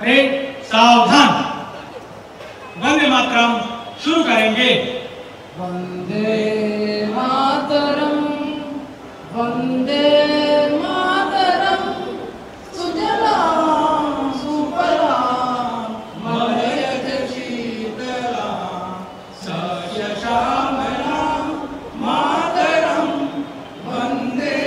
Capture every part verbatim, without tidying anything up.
अरे सावधान, वंदे मातरम शुरू करेंगे। वंदे मातरम, वंदे मातरम, सुजलाम सुफलाम मलयज शीतलाम सस्यश्यामलाम मातरम, वंदे मातरम।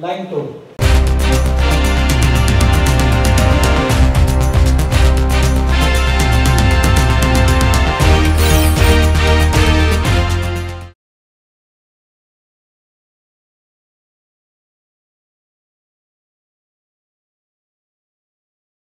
Line to.